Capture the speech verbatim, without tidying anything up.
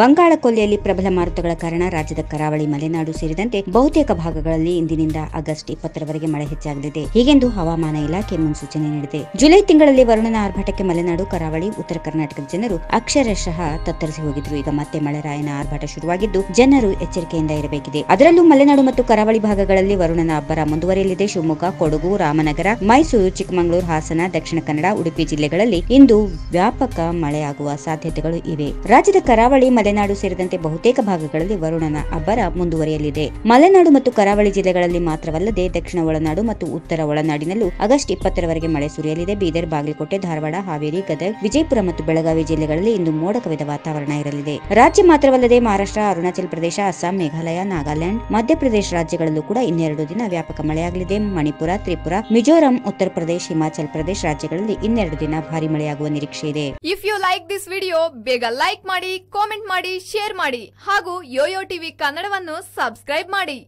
ಬಂಗಾಳ ಕೊಲ್ಲಿಯಲ್ಲಿ ಪ್ರಬಲ ಮಾರುತಗಳ ಕಾರಣ ರಾಜ್ಯದ ಕರಾವಳಿ ಮಲೆನಾಡು ಸೇರಿದಂತೆ ಬಹುತೇಕ ಭಾಗಗಳಲ್ಲಿ ಇಂದಿನಿಂದ ಆಗಸ್ಟ್ ಇಪ್ಪತ್ತರವರೆಗೆ ಮಳೆ ಹೆಚ್ಚಾಗಲಿದೆ ಹೀಗೆಂದು ಹವಾಮಾನ ಇಲಾಖೆ ಮುನ್ಸೂಚನೆ ನೀಡಿದೆ. ಜುಲೈ ತಿಂಗಳಲ್ಲಿ ವರುಣನ ಆರ್ಭಟಕ್ಕೆ ಮಲೆನಾಡು ಕರಾವಳಿ ಉತ್ತರ ಕರ್ನಾಟಕದ ಜನರು ಅಕ್ಷರಶಃ ತತ್ತರಿಸಿ ಹೋಗಿದ್ರು. ಈಗ ಮತ್ತೆ ಮಳೆರಾಯನ ಆರ್ಭಟ ಶುರುವಾಗಿದ್ದು ಜನರು ಎಚ್ಚರಿಕೆಯಿಂದ ಇರಬೇಕಿದೆ. ಅದರಲ್ಲೂ ಮಲೆನಾಡು ಮತ್ತು ಕರಾವಳಿ ಭಾಗಗಳಲ್ಲಿ ವರುಣನ ಅಬ್ಬರ ಮುಂದುವರಿಯಲಿದೆ. ಶಿವಮೊಗ್ಗ, ಕೊಡಗು, ರಾಮನಗರ, ಮೈಸೂರು, ಚಿಕ್ಕಮಗಳೂರು, ಹಾಸನ, ದಕ್ಷಿಣ ಕನ್ನಡ, ಉಡುಪಿ ಜಿಲ್ಲೆಗಳಲ್ಲಿ ಇಂದು ವ್ಯಾಪಕ ಮಳೆಯಾಗುವ ಸಾಧ್ಯತೆಗಳು ಇವೆ. ರಾಜ್ಯದ ಕರಾವಳಿ ಮಲೆನಾಡು ಸೇರಿದಂತೆ ಬಹುತೇಕ ಭಾಗಗಳಲ್ಲಿ ವರುಣನ ಅಬ್ಬರ ಮುಂದುವರಿಯಲಿದೆ. ಮಲೆನಾಡು ಮತ್ತು ಕರಾವಳಿ ಜಿಲ್ಲೆಗಳಲ್ಲಿ ಮಾತ್ರವಲ್ಲದೆ ದಕ್ಷಿಣ ಒಳನಾಡು ಮತ್ತು ಉತ್ತರ ಒಳನಾಡಿನಲ್ಲೂ ಆಗಸ್ಟ್ ಇಪ್ಪತ್ತರವರೆಗೆ ಮಳೆ ಸುರಿಯಲಿದೆ. ಬೀದರ್, ಬಾಗಲಕೋಟೆ, ಧಾರವಾಡ, ಹಾವೇರಿ, ಗದಗ್, ವಿಜಯಪುರ ಮತ್ತು ಬೆಳಗಾವಿ ಜಿಲ್ಲೆಗಳಲ್ಲಿ ಇಂದು ಮೋಡ ಕವಿದ ವಾತಾವರಣ ಇರಲಿದೆ. ರಾಜ್ಯ ಮಾತ್ರವಲ್ಲದೆ ಮಹಾರಾಷ್ಟ್ರ, ಅರುಣಾಚಲ ಪ್ರದೇಶ, ಅಸ್ಸಾಂ, ಮೇಘಾಲಯ, ನಾಗಾಲ್ಯಾಂಡ್, ಮಧ್ಯಪ್ರದೇಶ ರಾಜ್ಯಗಳಲ್ಲೂ ಕೂಡ ಇನ್ನೆರಡು ದಿನ ವ್ಯಾಪಕ ಮಳೆಯಾಗಲಿದೆ. ಮಣಿಪುರ, ತ್ರಿಪುರ, ಮಿಜೋರಾಂ, ಉತ್ತರ ಪ್ರದೇಶ, ಹಿಮಾಚಲ ಪ್ರದೇಶ ರಾಜ್ಯಗಳಲ್ಲಿ ಇನ್ನೆರಡು ದಿನ ಭಾರಿ ಮಳೆಯಾಗುವ ನಿರೀಕ್ಷೆ ಇದೆ. If you like this video ಬೇಗ ಲೈಕ್ ಮಾಡಿ, ಕಾಮೆಂಟ್ ಮಾಡಿ, ಶೇರ್ ಮಾಡಿ ಹಾಗೂ ಯೋಯೋ ಟಿವಿ ಕನ್ನಡವನ್ನು ಸಬ್ಸ್ಕ್ರೈಬ್ ಮಾಡಿ.